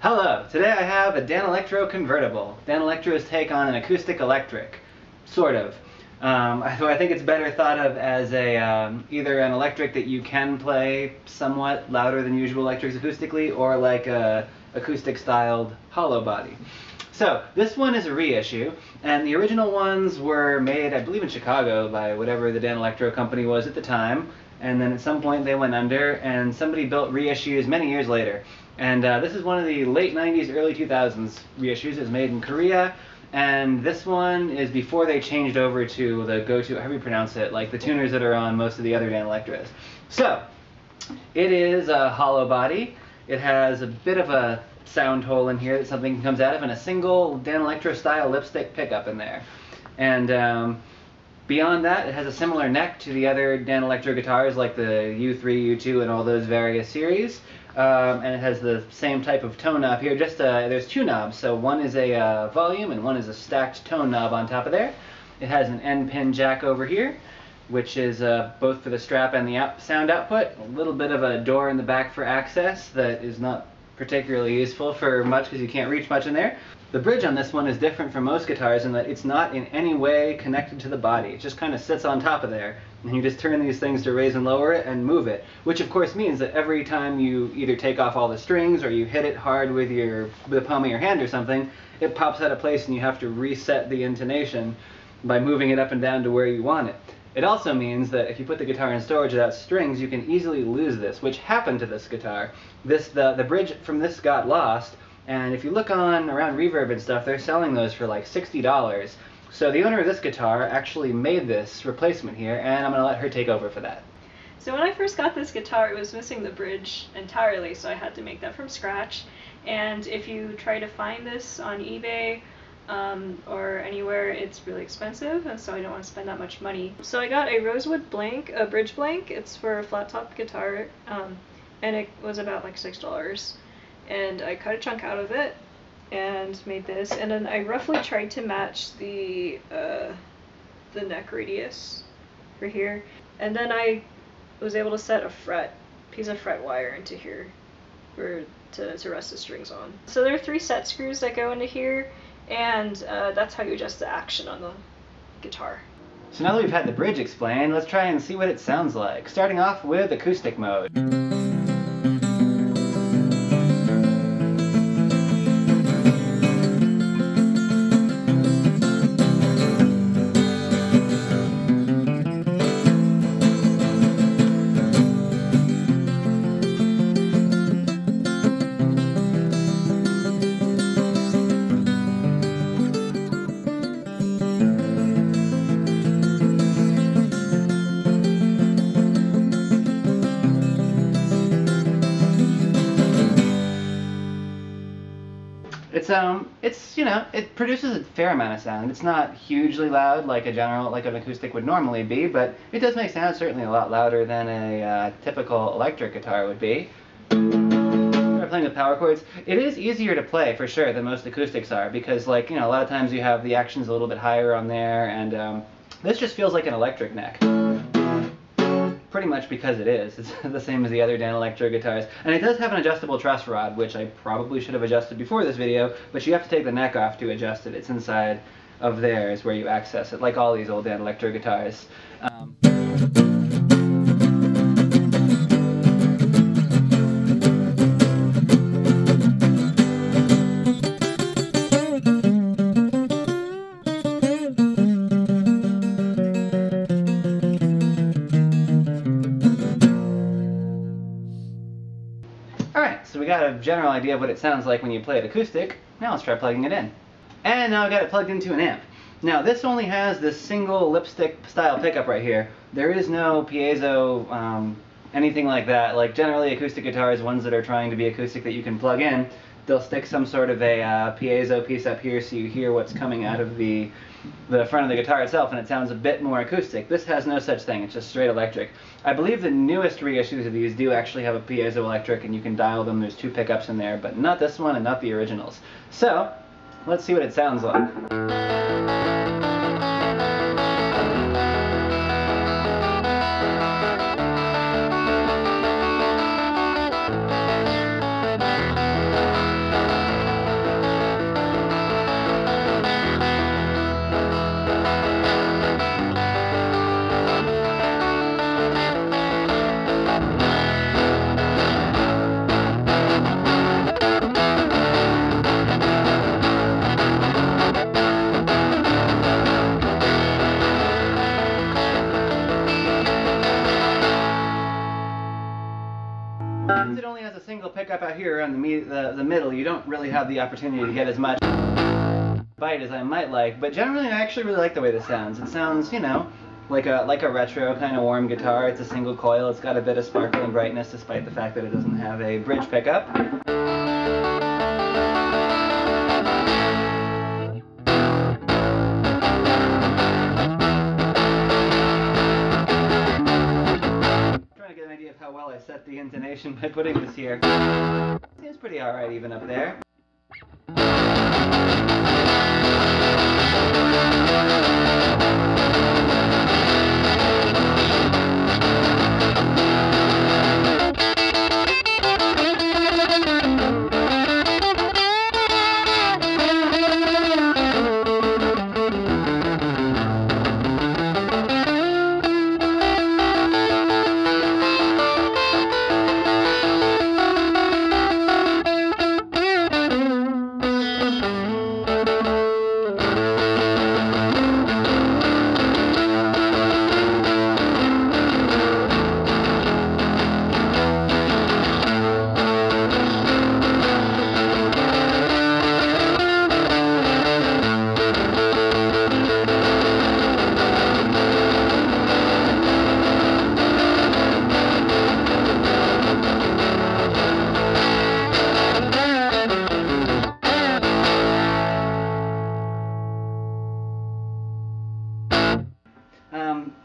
Hello! Today I have a Danelectro convertible. Danelectro's take on an acoustic electric. Sort of. So I think it's better thought of as a either an electric that you can play somewhat louder than usual electrics acoustically, or like a acoustic-styled hollow body. So, this one is a reissue, and the original ones were made, I believe, in Chicago by whatever the Danelectro company was at the time, and then at some point they went under, and somebody built reissues many years later. And this is one of the late 90s, early 2000s reissues. It was made in Korea, and this one is before they changed over to the go-to, however you pronounce it, like the tuners that are on most of the other Danelectros. So, it is a hollow body. It has a bit of a sound hole in here that something comes out of, and a single Danelectro style lipstick pickup in there. And beyond that, it has a similar neck to the other Danelectro guitars like the U3, U2, and all those various series. And it has the same type of tone knob here. Just there's two knobs, so one is a volume and one is a stacked tone knob on top of there. It has an end pin jack over here, which is both for the strap and the sound output. A little bit of a door in the back for access that is not particularly useful for much because you can't reach much in there. The bridge on this one is different from most guitars in that it's not in any way connected to the body. It just kind of sits on top of there, and you just turn these things to raise and lower it and move it, which of course means that every time you either take off all the strings or you hit it hard with the palm of your hand or something, it pops out of place and you have to reset the intonation by moving it up and down to where you want it. It also means that if you put the guitar in storage without strings, you can easily lose this, which happened to this guitar. The bridge from this got lost, and if you look around Reverb and stuff, they're selling those for like $60. So the owner of this guitar actually made this replacement here, and I'm going to let her take over for that. So when I first got this guitar, it was missing the bridge entirely, so I had to make that from scratch. And if you try to find this on eBay, or anywhere, it's really expensive, and so I don't want to spend that much money. So I got a rosewood blank, a bridge blank. It's for a flat top guitar, and it was about like $6. And I cut a chunk out of it and made this, and then I roughly tried to match the neck radius for here, and then I was able to set a piece of fret wire into here to rest the strings on. So there are 3 set screws that go into here, and that's how you adjust the action on the guitar. So now that we've had the bridge explained, let's try and see what it sounds like, starting off with acoustic mode. It produces a fair amount of sound. It's not hugely loud like an acoustic would normally be, but it does make sound certainly a lot louder than a typical electric guitar would be. We're playing with power chords. It is easier to play for sure than most acoustics are because, like, a lot of times you have the actions a little bit higher on there, and this just feels like an electric neck. Pretty much because it is. It's the same as the other Danelectro guitars. And it does have an adjustable truss rod, which I probably should have adjusted before this video, but you have to take the neck off to adjust it. It's inside of there is where you access it, like all these old Danelectro guitars. Got a general idea of what it sounds like when you play it acoustic. Now let's try plugging it in. And now I've got it plugged into an amp. Now this only has this single lipstick style pickup right here. There is no piezo, anything like that. Like generally acoustic guitars, ones that are trying to be acoustic that you can plug in, they'll stick some sort of a piezo piece up here so you hear what's coming out of the front of the guitar itself, and it sounds a bit more acoustic. This has no such thing. It's just straight electric. I believe the newest reissues of these do actually have a piezo electric, and you can dial them. There's 2 pickups in there, but not this one and not the originals. So, let's see what it sounds like. pickup out here on the middle, you don't really have the opportunity to get as much bite as I might like, but generally I actually really like the way this sounds. It sounds, you know, like a retro kind of warm guitar. It's a single coil, it's got a bit of sparkle and brightness despite the fact that it doesn't have a bridge pickup. Set the intonation by putting this here. Seems pretty alright even up there.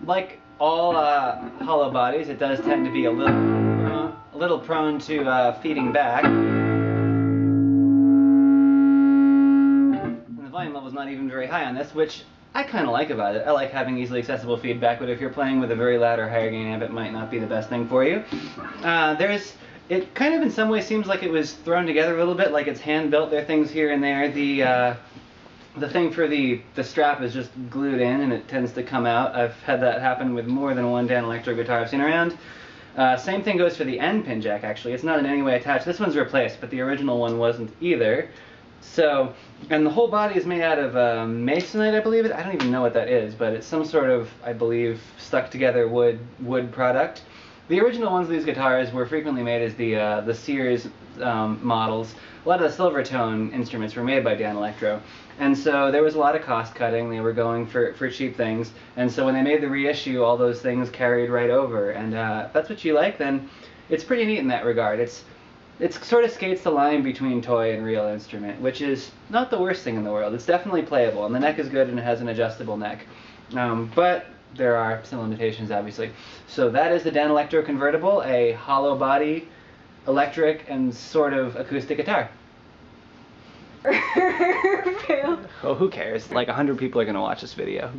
Like all hollow bodies, it does tend to be a little prone to feeding back. And the volume level's not even very high on this, which I kind of like about it. I like having easily accessible feedback, but if you're playing with a very loud or higher gain amp, it might not be the best thing for you. It kind of in some way seems like it was thrown together a little bit, like it's hand-built. There are things here and there. The thing for the strap is just glued in, and it tends to come out. I've had that happen with more than one Danelectro guitar I've seen around. Same thing goes for the end pin jack, actually. It's not in any way attached. This one's replaced, but the original one wasn't either. So, and the whole body is made out of masonite, I believe it. I don't even know what that is, but it's some sort of, I believe, stuck together wood product. The original ones of these guitars were frequently made as the Sears models. A lot of the Silvertone instruments were made by Danelectro, and so there was a lot of cost cutting. They were going for cheap things, and so when they made the reissue, all those things carried right over. And if that's what you like, then it's pretty neat in that regard. It sort of skates the line between toy and real instrument, which is not the worst thing in the world. It's definitely playable, and the neck is good, and it has an adjustable neck. But there are some limitations, obviously. So that is the Danelectro Convertible, a hollow body, electric, and sort of acoustic guitar. Oh, who cares? Like 100 people are gonna watch this video.